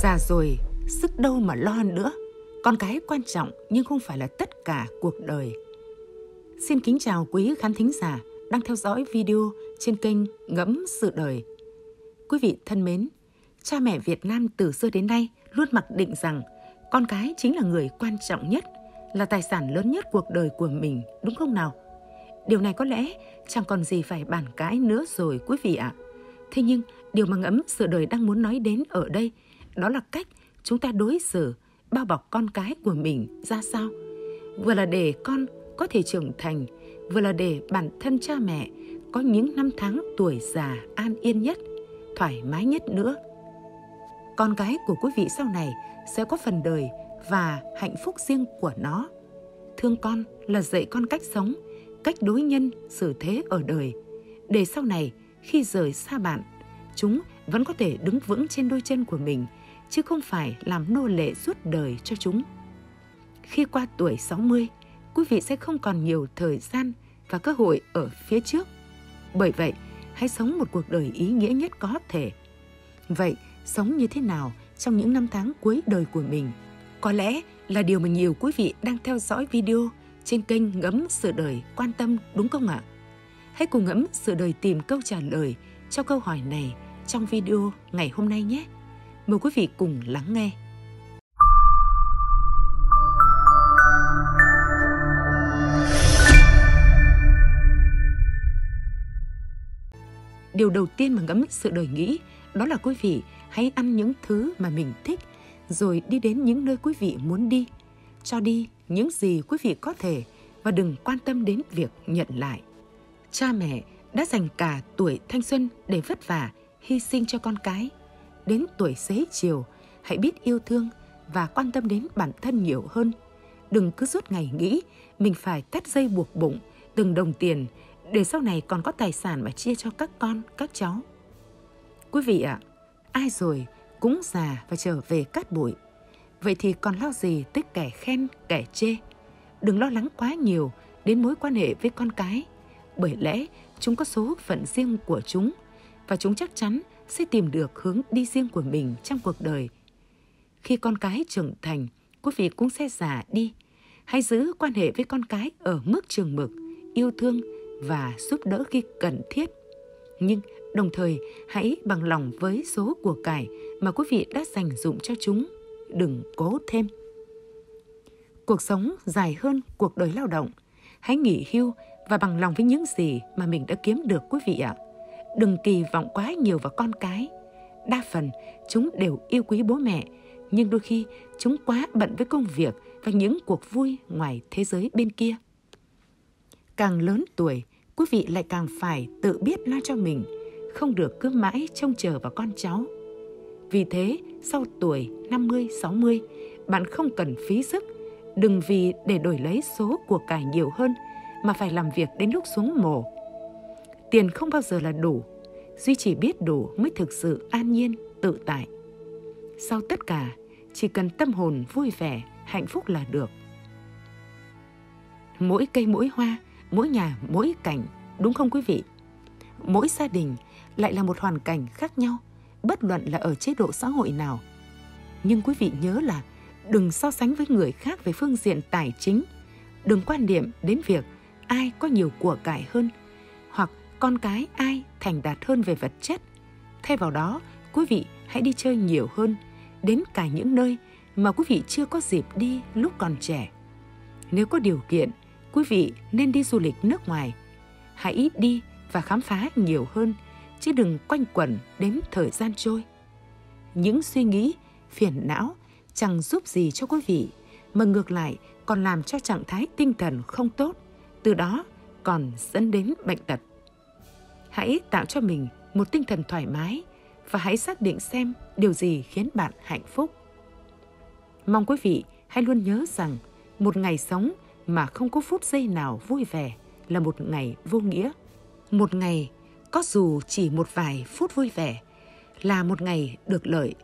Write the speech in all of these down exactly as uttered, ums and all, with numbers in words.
Già rồi, sức đâu mà lo nữa. Con cái quan trọng nhưng không phải là tất cả cuộc đời. Xin kính chào quý khán thính giả đang theo dõi video trên kênh Ngẫm Sự Đời. Quý vị thân mến, cha mẹ Việt Nam từ xưa đến nay luôn mặc định rằng con cái chính là người quan trọng nhất, là tài sản lớn nhất cuộc đời của mình, đúng không nào? Điều này có lẽ chẳng còn gì phải bàn cãi nữa rồi quý vị ạ. Thế nhưng, điều mà Ngẫm Sự Đời đang muốn nói đến ở đây, đó là cách chúng ta đối xử, bao bọc con cái của mình ra sao. Vừa là để con có thể trưởng thành, vừa là để bản thân cha mẹ có những năm tháng tuổi già an yên nhất, thoải mái nhất nữa. Con cái của quý vị sau này sẽ có phần đời và hạnh phúc riêng của nó. Thương con là dạy con cách sống, cách đối nhân, xử thế ở đời, để sau này khi rời xa bạn, chúng vẫn có thể đứng vững trên đôi chân của mình, chứ không phải làm nô lệ suốt đời cho chúng. Khi qua tuổi sáu mươi, quý vị sẽ không còn nhiều thời gian và cơ hội ở phía trước. Bởi vậy, hãy sống một cuộc đời ý nghĩa nhất có thể. Vậy, sống như thế nào trong những năm tháng cuối đời của mình? Có lẽ là điều mà nhiều quý vị đang theo dõi video trên kênh Ngẫm Sự Đời quan tâm, đúng không ạ? Hãy cùng Ngẫm Sự Đời tìm câu trả lời cho câu hỏi này trong video ngày hôm nay nhé. Mời quý vị cùng lắng nghe. Điều đầu tiên mà Ngẫm Sự Đời nghĩ đó là quý vị hãy ăn những thứ mà mình thích, rồi đi đến những nơi quý vị muốn đi. Cho đi những gì quý vị có thể và đừng quan tâm đến việc nhận lại. Cha mẹ đã dành cả tuổi thanh xuân để vất vả, hy sinh cho con cái. Đến tuổi xế chiều, hãy biết yêu thương và quan tâm đến bản thân nhiều hơn. Đừng cứ suốt ngày nghĩ mình phải thắt dây buộc bụng từng đồng tiền để sau này còn có tài sản mà chia cho các con, các cháu. Quý vị ạ, ai rồi cũng già và trở về cát bụi. Vậy thì còn lo gì tới kẻ khen, kẻ chê. Đừng lo lắng quá nhiều đến mối quan hệ với con cái. Bởi lẽ chúng có số phận riêng của chúng và chúng chắc chắn sẽ tìm được hướng đi riêng của mình trong cuộc đời. Khi con cái trưởng thành, quý vị cũng sẽ già đi. Hãy giữ quan hệ với con cái ở mức chừng mực, yêu thương và giúp đỡ khi cần thiết. Nhưng đồng thời hãy bằng lòng với số của cải mà quý vị đã dành dụm cho chúng. Đừng cố thêm. Cuộc sống dài hơn cuộc đời lao động. Hãy nghỉ hưu và bằng lòng với những gì mà mình đã kiếm được quý vị ạ. Đừng kỳ vọng quá nhiều vào con cái. Đa phần chúng đều yêu quý bố mẹ, nhưng đôi khi chúng quá bận với công việc và những cuộc vui ngoài thế giới bên kia. Càng lớn tuổi, quý vị lại càng phải tự biết lo cho mình, không được cứ mãi trông chờ vào con cháu. Vì thế, sau tuổi năm mươi sáu mươi, bạn không cần phí sức. Đừng vì để đổi lấy số của cải nhiều hơn mà phải làm việc đến lúc xuống mồ. Tiền không bao giờ là đủ, duy chỉ biết đủ mới thực sự an nhiên, tự tại. Sau tất cả, chỉ cần tâm hồn vui vẻ, hạnh phúc là được. Mỗi cây mỗi hoa, mỗi nhà mỗi cảnh, đúng không quý vị? Mỗi gia đình lại là một hoàn cảnh khác nhau, bất luận là ở chế độ xã hội nào. Nhưng quý vị nhớ là đừng so sánh với người khác về phương diện tài chính. Đừng quan điểm đến việc ai có nhiều của cải hơn hoặc con cái ai thành đạt hơn về vật chất. Thay vào đó, quý vị hãy đi chơi nhiều hơn, đến cả những nơi mà quý vị chưa có dịp đi lúc còn trẻ. Nếu có điều kiện, quý vị nên đi du lịch nước ngoài. Hãy đi và khám phá nhiều hơn, chứ đừng quanh quẩn đến thời gian trôi. Những suy nghĩ, phiền não chẳng giúp gì cho quý vị, mà ngược lại còn làm cho trạng thái tinh thần không tốt, từ đó còn dẫn đến bệnh tật. Hãy tạo cho mình một tinh thần thoải mái và hãy xác định xem điều gì khiến bạn hạnh phúc. Mong quý vị hãy luôn nhớ rằng một ngày sống mà không có phút giây nào vui vẻ là một ngày vô nghĩa. Một ngày có dù chỉ một vài phút vui vẻ là một ngày được lợi.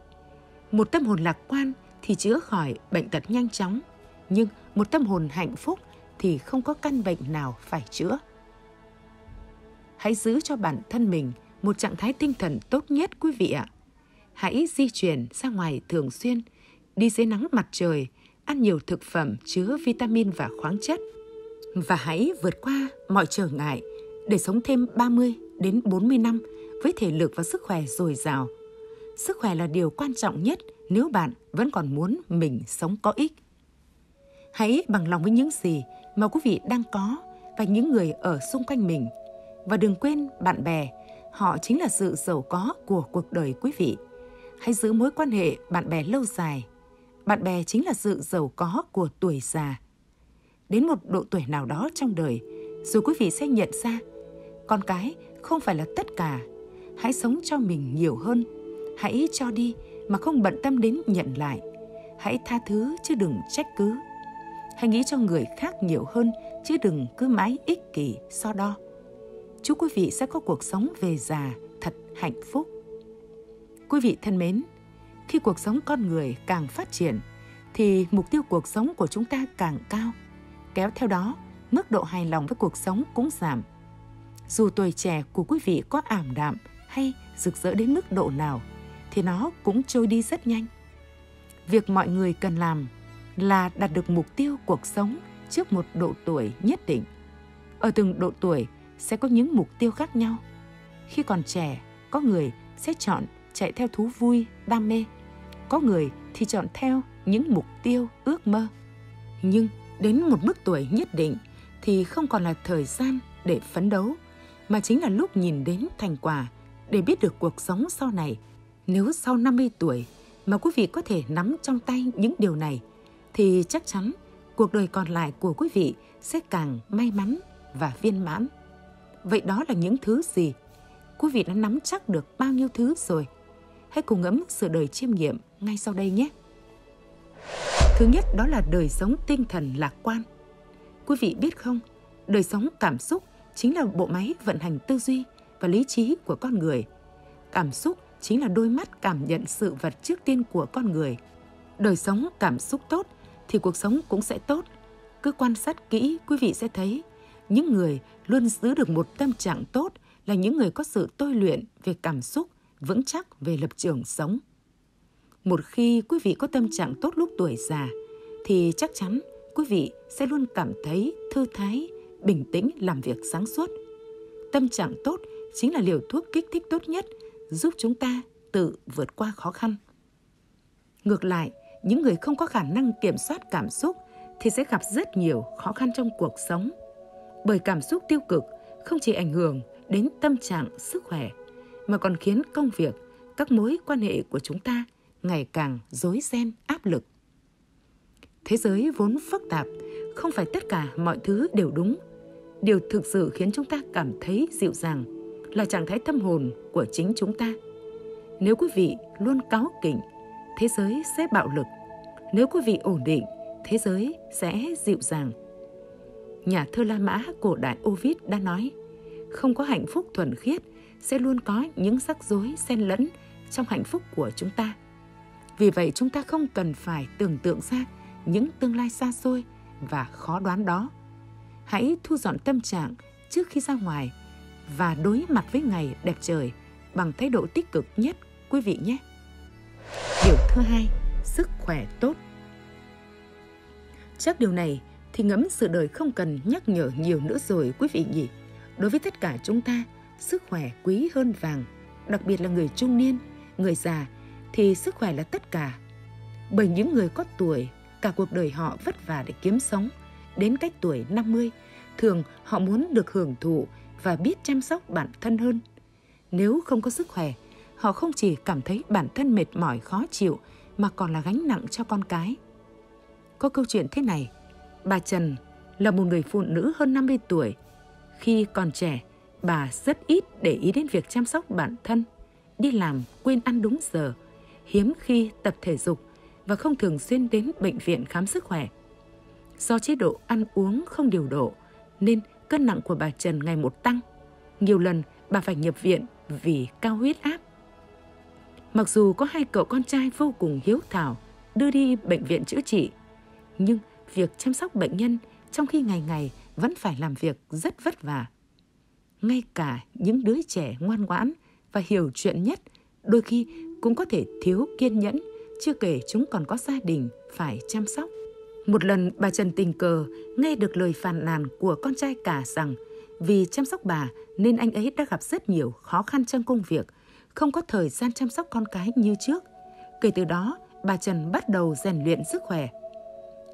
Một tâm hồn lạc quan thì chữa khỏi bệnh tật nhanh chóng, nhưng một tâm hồn hạnh phúc thì không có căn bệnh nào phải chữa. Hãy giữ cho bản thân mình một trạng thái tinh thần tốt nhất quý vị ạ. hãy di chuyển ra ngoài thường xuyên, đi dưới nắng mặt trời, ăn nhiều thực phẩm chứa vitamin và khoáng chất. Và hãy vượt qua mọi trở ngại để sống thêm ba mươi đến bốn mươi năm với thể lực và sức khỏe dồi dào. Sức khỏe là điều quan trọng nhất nếu bạn vẫn còn muốn mình sống có ích. Hãy bằng lòng với những gì mà quý vị đang có và những người ở xung quanh mình. Và đừng quên bạn bè, họ chính là sự giàu có của cuộc đời quý vị. Hãy giữ mối quan hệ bạn bè lâu dài. Bạn bè chính là sự giàu có của tuổi già. Đến một độ tuổi nào đó trong đời, rồi quý vị sẽ nhận ra, con cái không phải là tất cả. Hãy sống cho mình nhiều hơn. Hãy cho đi mà không bận tâm đến nhận lại. Hãy tha thứ chứ đừng trách cứ. Hãy nghĩ cho người khác nhiều hơn chứ đừng cứ mãi ích kỷ so đo. Chúc quý vị sẽ có cuộc sống về già thật hạnh phúc. Quý vị thân mến, khi cuộc sống con người càng phát triển, thì mục tiêu cuộc sống của chúng ta càng cao. Kéo theo đó, mức độ hài lòng với cuộc sống cũng giảm. Dù tuổi trẻ của quý vị có ảm đạm hay rực rỡ đến mức độ nào, thì nó cũng trôi đi rất nhanh. Việc mọi người cần làm là đạt được mục tiêu cuộc sống trước một độ tuổi nhất định. Ở từng độ tuổi sẽ có những mục tiêu khác nhau. Khi còn trẻ, có người sẽ chọn chạy theo thú vui, đam mê. Có người thì chọn theo những mục tiêu, ước mơ. Nhưng đến một mức tuổi nhất định thì không còn là thời gian để phấn đấu, mà chính là lúc nhìn đến thành quả để biết được cuộc sống sau này. Nếu sau năm mươi tuổi mà quý vị có thể nắm trong tay những điều này, thì chắc chắn cuộc đời còn lại của quý vị sẽ càng may mắn và viên mãn. Vậy đó là những thứ gì? Quý vị đã nắm chắc được bao nhiêu thứ rồi? Hãy cùng ngẫm sự đời chiêm nghiệm ngay sau đây nhé! Thứ nhất, đó là đời sống tinh thần lạc quan. Quý vị biết không, đời sống cảm xúc chính là bộ máy vận hành tư duy và lý trí của con người. Cảm xúc chính là đôi mắt cảm nhận sự vật trước tiên của con người. Đời sống cảm xúc tốt thì cuộc sống cũng sẽ tốt. Cứ quan sát kỹ, quý vị sẽ thấy những người luôn giữ được một tâm trạng tốt là những người có sự tôi luyện về cảm xúc, vững chắc về lập trường sống. Một khi quý vị có tâm trạng tốt lúc tuổi già, thì chắc chắn quý vị sẽ luôn cảm thấy thư thái, bình tĩnh làm việc sáng suốt. Tâm trạng tốt chính là liều thuốc kích thích tốt nhất giúp chúng ta tự vượt qua khó khăn. Ngược lại, những người không có khả năng kiểm soát cảm xúc thì sẽ gặp rất nhiều khó khăn trong cuộc sống. Bởi cảm xúc tiêu cực không chỉ ảnh hưởng đến tâm trạng, sức khỏe, mà còn khiến công việc, các mối quan hệ của chúng ta ngày càng rối ren, áp lực. Thế giới vốn phức tạp, không phải tất cả mọi thứ đều đúng. Điều thực sự khiến chúng ta cảm thấy dịu dàng là trạng thái tâm hồn của chính chúng ta. Nếu quý vị luôn cáu kỉnh, thế giới sẽ bạo lực. Nếu quý vị ổn định, thế giới sẽ dịu dàng. Nhà thơ La Mã cổ đại Ovid đã nói, không có hạnh phúc thuần khiết sẽ luôn có những rắc rối xen lẫn trong hạnh phúc của chúng ta. Vì vậy chúng ta không cần phải tưởng tượng ra những tương lai xa xôi và khó đoán đó. Hãy thu dọn tâm trạng trước khi ra ngoài và đối mặt với ngày đẹp trời bằng thái độ tích cực nhất quý vị nhé. Điều thứ hai, sức khỏe tốt. Chắc điều này thì ngẫm sự đời không cần nhắc nhở nhiều nữa rồi quý vị nhỉ. Đối với tất cả chúng ta, sức khỏe quý hơn vàng, đặc biệt là người trung niên, người già thì sức khỏe là tất cả. Bởi những người có tuổi, cả cuộc đời họ vất vả để kiếm sống. Đến cách tuổi năm mươi, thường họ muốn được hưởng thụ và biết chăm sóc bản thân hơn. Nếu không có sức khỏe, họ không chỉ cảm thấy bản thân mệt mỏi khó chịu mà còn là gánh nặng cho con cái. Có câu chuyện thế này, bà Trần là một người phụ nữ hơn năm mươi tuổi. Khi còn trẻ, bà rất ít để ý đến việc chăm sóc bản thân, đi làm quên ăn đúng giờ, hiếm khi tập thể dục và không thường xuyên đến bệnh viện khám sức khỏe. Do chế độ ăn uống không điều độ nên cân nặng của bà Trần ngày một tăng. Nhiều lần bà phải nhập viện vì cao huyết áp. Mặc dù có hai cậu con trai vô cùng hiếu thảo đưa đi bệnh viện chữa trị, nhưng việc chăm sóc bệnh nhân trong khi ngày ngày vẫn phải làm việc rất vất vả. Ngay cả những đứa trẻ ngoan ngoãn và hiểu chuyện nhất đôi khi cũng có thể thiếu kiên nhẫn, chưa kể chúng còn có gia đình phải chăm sóc. Một lần bà Trần tình cờ nghe được lời phàn nàn của con trai cả rằng vì chăm sóc bà nên anh ấy đã gặp rất nhiều khó khăn trong công việc, không có thời gian chăm sóc con cái như trước. Kể từ đó, bà Trần bắt đầu rèn luyện sức khỏe.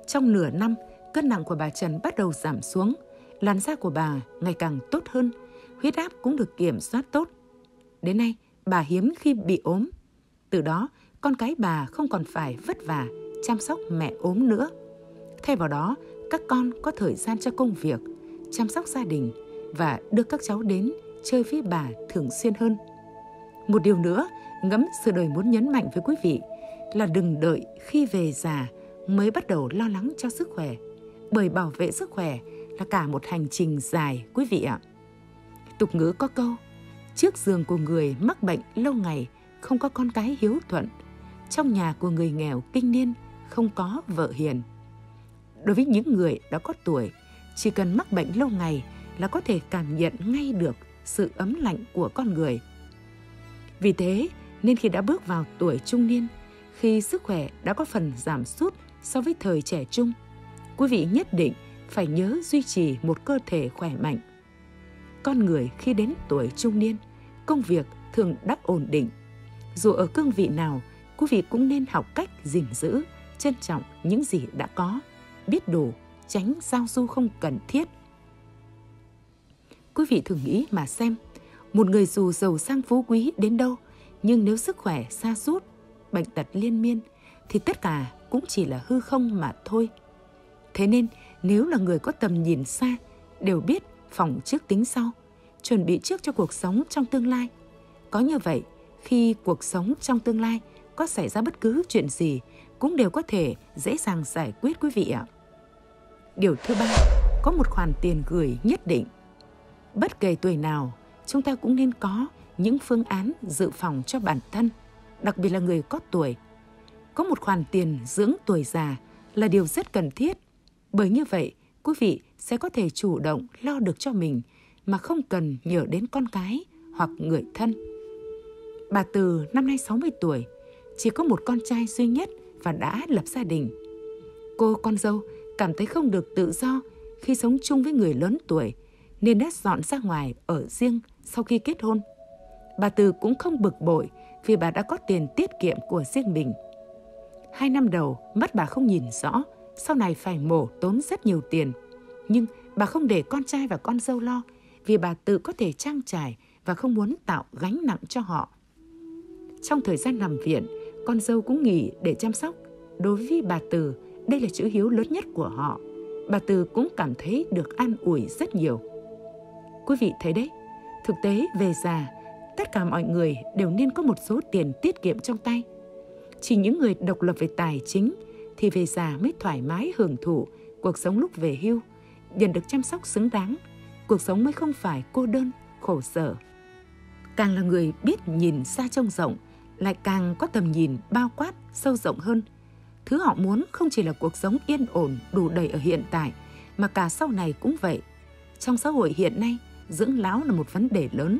Trong nửa năm, cân nặng của bà Trần bắt đầu giảm xuống, làn da của bà ngày càng tốt hơn, huyết áp cũng được kiểm soát tốt. Đến nay, bà hiếm khi bị ốm. Từ đó, con cái bà không còn phải vất vả chăm sóc mẹ ốm nữa. Thay vào đó, các con có thời gian cho công việc, chăm sóc gia đình và đưa các cháu đến chơi với bà thường xuyên hơn. Một điều nữa, Ngẫm Sự Đời muốn nhấn mạnh với quý vị là đừng đợi khi về già mới bắt đầu lo lắng cho sức khỏe, bởi bảo vệ sức khỏe là cả một hành trình dài, quý vị ạ. Tục ngữ có câu, trước giường của người mắc bệnh lâu ngày không có con cái hiếu thuận, trong nhà của người nghèo kinh niên không có vợ hiền. Đối với những người đã có tuổi, chỉ cần mắc bệnh lâu ngày là có thể cảm nhận ngay được sự ấm lạnh của con người. Vì thế nên khi đã bước vào tuổi trung niên, khi sức khỏe đã có phần giảm sút so với thời trẻ trung, quý vị nhất định phải nhớ duy trì một cơ thể khỏe mạnh. Con người khi đến tuổi trung niên, công việc thường đắc ổn định. Dù ở cương vị nào, quý vị cũng nên học cách gìn giữ, trân trọng những gì đã có, biết đủ, tránh giao du không cần thiết. Quý vị thử nghĩ mà xem, một người dù giàu sang phú quý đến đâu, nhưng nếu sức khỏe sa sút, bệnh tật liên miên, thì tất cả cũng chỉ là hư không mà thôi. Thế nên, nếu là người có tầm nhìn xa, đều biết phòng trước tính sau, chuẩn bị trước cho cuộc sống trong tương lai. Có như vậy, khi cuộc sống trong tương lai có xảy ra bất cứ chuyện gì, cũng đều có thể dễ dàng giải quyết, quý vị ạ. Điều thứ ba, có một khoản tiền gửi nhất định. Bất kể tuổi nào, chúng ta cũng nên có những phương án dự phòng cho bản thân, đặc biệt là người có tuổi. Có một khoản tiền dưỡng tuổi già là điều rất cần thiết, bởi như vậy quý vị sẽ có thể chủ động lo được cho mình mà không cần nhờ đến con cái hoặc người thân. Bà Từ năm nay sáu mươi tuổi, chỉ có một con trai duy nhất và đã lập gia đình. Cô con dâu cảm thấy không được tự do khi sống chung với người lớn tuổi nên đã dọn ra ngoài ở riêng sau khi kết hôn. Bà Từ cũng không bực bội vì bà đã có tiền tiết kiệm của riêng mình. Hai năm đầu, mắt bà không nhìn rõ, sau này phải mổ tốn rất nhiều tiền. Nhưng bà không để con trai và con dâu lo vì bà tự có thể trang trải và không muốn tạo gánh nặng cho họ. Trong thời gian nằm viện, con dâu cũng nghỉ để chăm sóc. Đối với bà Từ, đây là chữ hiếu lớn nhất của họ. Bà Từ cũng cảm thấy được an ủi rất nhiều. Quý vị thấy đấy, thực tế về già, tất cả mọi người đều nên có một số tiền tiết kiệm trong tay. Chỉ những người độc lập về tài chính thì về già mới thoải mái hưởng thụ cuộc sống lúc về hưu, nhận được chăm sóc xứng đáng, cuộc sống mới không phải cô đơn, khổ sở. Càng là người biết nhìn xa trông rộng, lại càng có tầm nhìn bao quát, sâu rộng hơn. Thứ họ muốn không chỉ là cuộc sống yên ổn, đủ đầy ở hiện tại, mà cả sau này cũng vậy. Trong xã hội hiện nay, dưỡng lão là một vấn đề lớn.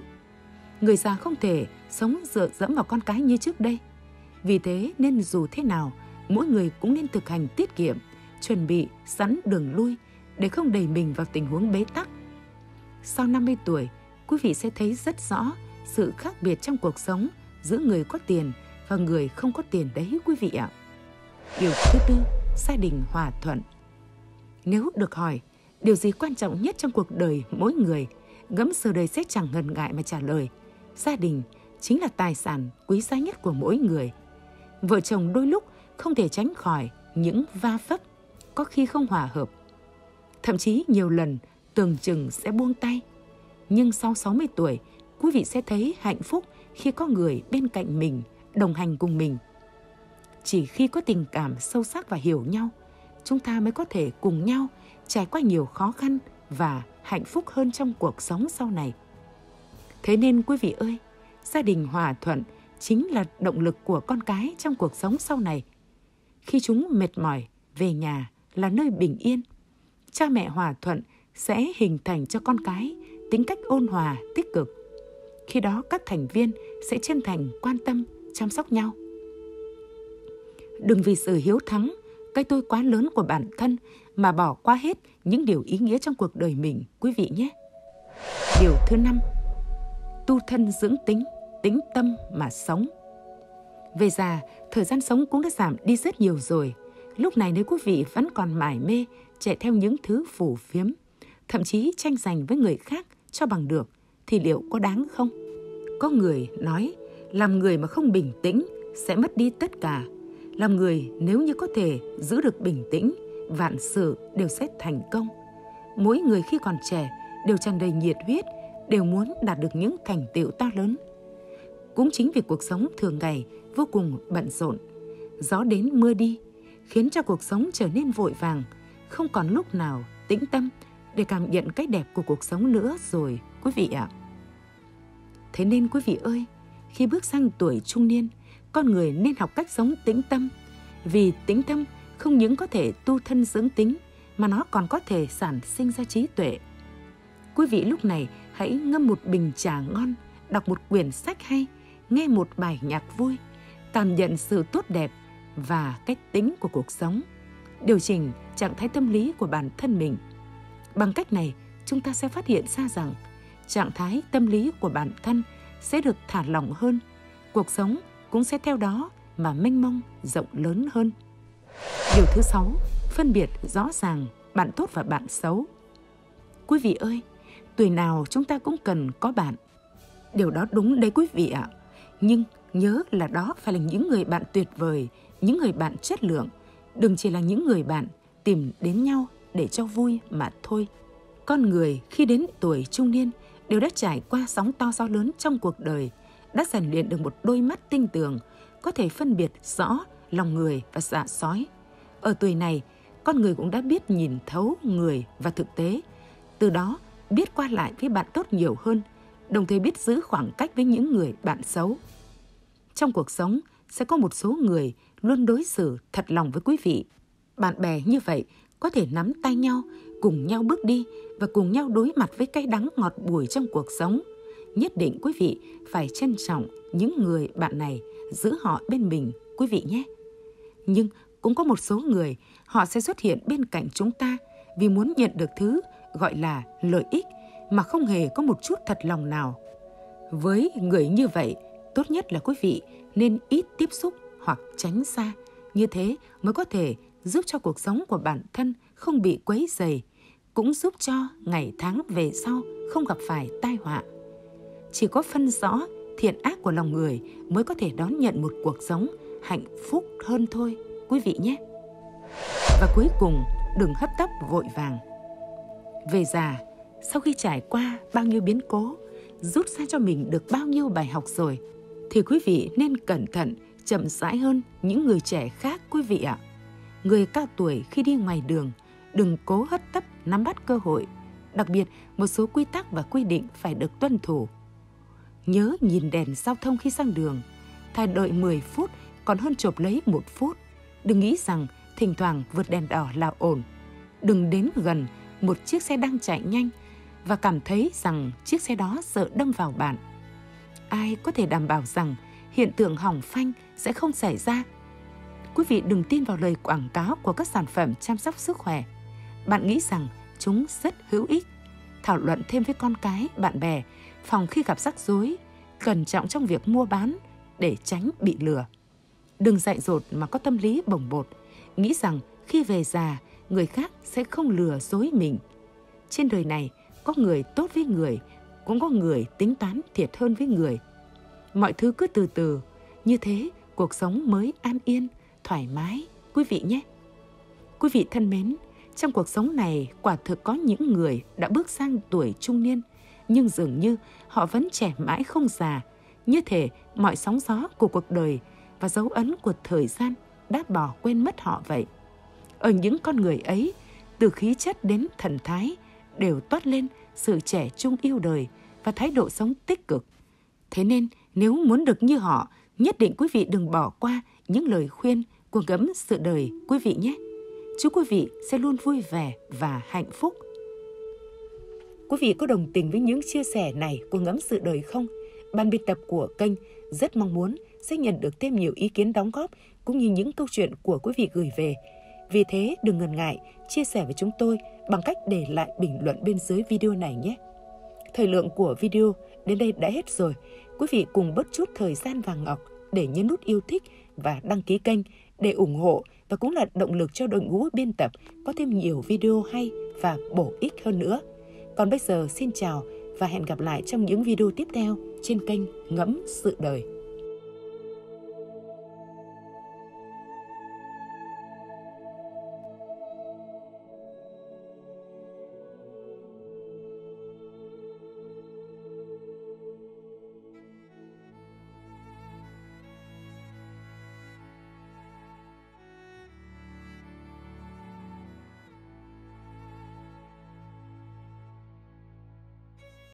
Người già không thể sống dựa dẫm vào con cái như trước đây. Vì thế nên dù thế nào, mỗi người cũng nên thực hành tiết kiệm, chuẩn bị sẵn đường lui để không đẩy mình vào tình huống bế tắc. Sau năm mươi tuổi, quý vị sẽ thấy rất rõ sự khác biệt trong cuộc sống giữa người có tiền và người không có tiền đấy, quý vị ạ. Điều thứ tư, gia đình hòa thuận. Nếu được hỏi điều gì quan trọng nhất trong cuộc đời mỗi người, Ngẫm Sự Đời sẽ chẳng ngần ngại mà trả lời. Gia đình chính là tài sản quý giá nhất của mỗi người. Vợ chồng đôi lúc không thể tránh khỏi những va vấp, có khi không hòa hợp. Thậm chí nhiều lần tưởng chừng sẽ buông tay. Nhưng sau sáu mươi tuổi, quý vị sẽ thấy hạnh phúc khi có người bên cạnh mình, đồng hành cùng mình. Chỉ khi có tình cảm sâu sắc và hiểu nhau, chúng ta mới có thể cùng nhau trải qua nhiều khó khăn và hạnh phúc hơn trong cuộc sống sau này. Thế nên quý vị ơi, gia đình hòa thuận chính là động lực của con cái trong cuộc sống sau này. Khi chúng mệt mỏi, về nhà là nơi bình yên. Cha mẹ hòa thuận sẽ hình thành cho con cái tính cách ôn hòa, tích cực. Khi đó các thành viên sẽ chân thành quan tâm, chăm sóc nhau. Đừng vì sự hiếu thắng, cái tôi quá lớn của bản thân mà bỏ qua hết những điều ý nghĩa trong cuộc đời mình, quý vị nhé. Điều thứ năm, tu thân dưỡng tính, tĩnh tâm mà sống. Về già, thời gian sống cũng đã giảm đi rất nhiều rồi. Lúc này nếu quý vị vẫn còn mải mê chạy theo những thứ phù phiếm, thậm chí tranh giành với người khác cho bằng được, thì liệu có đáng không? Có người nói, làm người mà không bình tĩnh sẽ mất đi tất cả. Làm người nếu như có thể giữ được bình tĩnh, vạn sự đều sẽ thành công. Mỗi người khi còn trẻ đều tràn đầy nhiệt huyết, đều muốn đạt được những thành tựu to lớn. Cũng chính vì cuộc sống thường ngày vô cùng bận rộn, gió đến mưa đi, khiến cho cuộc sống trở nên vội vàng, không còn lúc nào tĩnh tâm để cảm nhận cái đẹp của cuộc sống nữa rồi, quý vị ạ. Thế nên quý vị ơi, khi bước sang tuổi trung niên, con người nên học cách sống tĩnh tâm. Vì tĩnh tâm không những có thể tu thân dưỡng tính, mà nó còn có thể sản sinh ra trí tuệ. Quý vị lúc này hãy ngâm một bình trà ngon, đọc một quyển sách hay, nghe một bài nhạc vui, cảm nhận sự tốt đẹp và cách tính của cuộc sống, điều chỉnh trạng thái tâm lý của bản thân mình. Bằng cách này, chúng ta sẽ phát hiện ra rằng trạng thái tâm lý của bản thân sẽ được thả lỏng hơn, cuộc sống cũng sẽ theo đó mà mênh mông rộng lớn hơn. Điều thứ sáu, phân biệt rõ ràng bạn tốt và bạn xấu. Quý vị ơi, tuổi nào chúng ta cũng cần có bạn. Điều đó đúng đấy quý vị ạ. Nhưng nhớ là đó phải là những người bạn tuyệt vời, những người bạn chất lượng. Đừng chỉ là những người bạn tìm đến nhau để cho vui mà thôi. Con người khi đến tuổi trung niên đều đã trải qua sóng to gió lớn trong cuộc đời, đã rèn luyện được một đôi mắt tinh tường, có thể phân biệt rõ lòng người và dạ sói. Ở tuổi này, con người cũng đã biết nhìn thấu người và thực tế, từ đó biết qua lại với bạn tốt nhiều hơn, đồng thời biết giữ khoảng cách với những người bạn xấu. Trong cuộc sống, sẽ có một số người luôn đối xử thật lòng với quý vị. Bạn bè như vậy có thể nắm tay nhau, cùng nhau bước đi và cùng nhau đối mặt với cay đắng ngọt bùi trong cuộc sống. Nhất định quý vị phải trân trọng những người bạn này, giữ họ bên mình, quý vị nhé. Nhưng cũng có một số người, họ sẽ xuất hiện bên cạnh chúng ta vì muốn nhận được thứ gọi là lợi ích mà không hề có một chút thật lòng nào. Với người như vậy, tốt nhất là quý vị nên ít tiếp xúc hoặc tránh xa, như thế mới có thể giúp cho cuộc sống của bản thân không bị quấy rầy, cũng giúp cho ngày tháng về sau không gặp phải tai họa. Chỉ có phân rõ thiện ác của lòng người mới có thể đón nhận một cuộc sống hạnh phúc hơn thôi, quý vị nhé. Và cuối cùng, đừng hấp tấp vội vàng. Về già, sau khi trải qua bao nhiêu biến cố, rút ra cho mình được bao nhiêu bài học rồi, thì quý vị nên cẩn thận, chậm rãi hơn những người trẻ khác, quý vị ạ. Người cao tuổi khi đi ngoài đường, đừng cố hấp tấp nắm bắt cơ hội. Đặc biệt, một số quy tắc và quy định phải được tuân thủ. Nhớ nhìn đèn giao thông khi sang đường, thay đợi mười phút còn hơn chộp lấy một phút. Đừng nghĩ rằng thỉnh thoảng vượt đèn đỏ là ổn. Đừng đến gần một chiếc xe đang chạy nhanh và cảm thấy rằng chiếc xe đó sợ đâm vào bạn. Ai có thể đảm bảo rằng hiện tượng hỏng phanh sẽ không xảy ra? Quý vị đừng tin vào lời quảng cáo của các sản phẩm chăm sóc sức khỏe. Bạn nghĩ rằng chúng rất hữu ích. Thảo luận thêm với con cái, bạn bè, phòng khi gặp rắc rối, cẩn trọng trong việc mua bán để tránh bị lừa. Đừng dại dột mà có tâm lý bồng bột, nghĩ rằng khi về già, người khác sẽ không lừa dối mình. Trên đời này, có người tốt với người, cũng có người tính toán thiệt hơn với người. Mọi thứ cứ từ từ, như thế cuộc sống mới an yên, thoải mái, quý vị nhé. Quý vị thân mến, trong cuộc sống này quả thực có những người đã bước sang tuổi trung niên, nhưng dường như họ vẫn trẻ mãi không già. Như thể mọi sóng gió của cuộc đời và dấu ấn của thời gian đã bỏ quên mất họ vậy. Ở những con người ấy, từ khí chất đến thần thái đều toát lên sự trẻ trung yêu đời và thái độ sống tích cực. Thế nên nếu muốn được như họ, nhất định quý vị đừng bỏ qua những lời khuyên của Ngẫm Sự Đời, quý vị nhé. Chúc quý vị sẽ luôn vui vẻ và hạnh phúc. Quý vị có đồng tình với những chia sẻ này của Ngẫm Sự Đời không? Ban biên tập của kênh rất mong muốn sẽ nhận được thêm nhiều ý kiến đóng góp cũng như những câu chuyện của quý vị gửi về. Vì thế đừng ngần ngại chia sẻ với chúng tôi bằng cách để lại bình luận bên dưới video này nhé. Thời lượng của video đến đây đã hết rồi. Quý vị cùng bớt chút thời gian vàng ngọc để nhấn nút yêu thích và đăng ký kênh để ủng hộ và cũng là động lực cho đội ngũ biên tập có thêm nhiều video hay và bổ ích hơn nữa. Còn bây giờ xin chào và hẹn gặp lại trong những video tiếp theo trên kênh Ngẫm Sự Đời.